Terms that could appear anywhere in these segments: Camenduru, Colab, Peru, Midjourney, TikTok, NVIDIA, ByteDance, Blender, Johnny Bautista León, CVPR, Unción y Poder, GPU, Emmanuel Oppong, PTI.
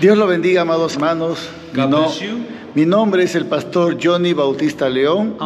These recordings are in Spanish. Dios lo bendiga, amados hermanos. Mi nombre es el pastor Johnny Bautista León,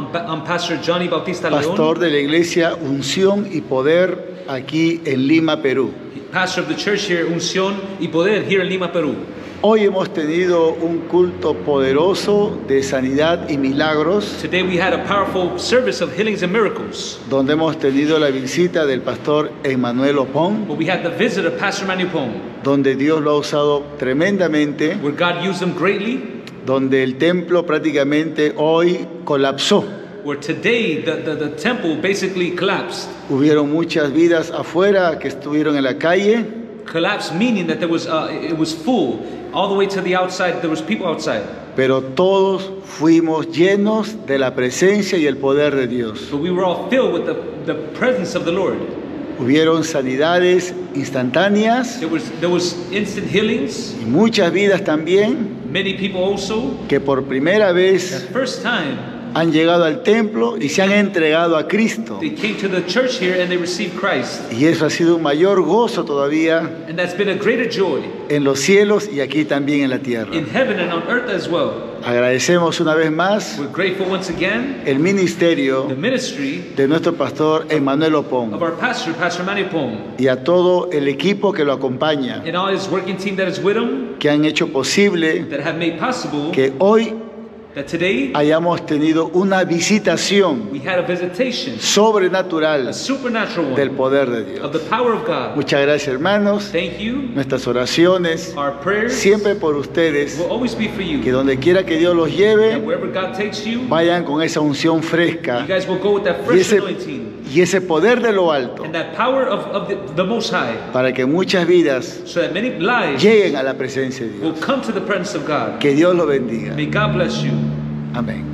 pastor de la iglesia Unción y Poder aquí en Lima, Perú. Pastor of the church here, Unción y Poder, here in Lima, Perú. Hoy hemos tenido un culto poderoso de sanidad y milagros. Today we had a powerful service of healings and miracles. Donde hemos tenido la visita del pastor Emmanuel Oppong. But we had the visit of Pastor Emmanuel Oppong. Donde Dios lo ha usado tremendamente. Where God used him greatly. Donde el templo prácticamente hoy colapsó. Where today the temple basically collapsed. Hubieron muchas vidas afuera que estuvieron en la calle. Collapse meaning that there was it was full all the way to the outside. There was people outside. Pero todos fuimos llenos de la presencia y el poder de Dios. But we were all filled with the presence of the Lord. Hubieron sanidades instantáneas. There was instant healings. Y muchas vidas también. Many people also, que por primera vez han llegado al templo y se han entregado a Cristo. They came to the church here and they received Christ. Y eso ha sido un mayor gozo todavía en los cielos y aquí también en la tierra. In heaven and on earth as well. Agradecemos una vez más el ministerio de nuestro pastor Emmanuel Oppong y a todo el equipo que lo acompaña, que han hecho posible que hoy hayamos tenido una visitación sobrenatural del poder de Dios. Muchas gracias, hermanos. Nuestras oraciones siempre por ustedes, que donde quiera que Dios los lleve vayan con esa unción fresca y ese poder de lo alto, para que muchas vidas lleguen a la presencia de Dios. Que Dios los bendiga. Amén.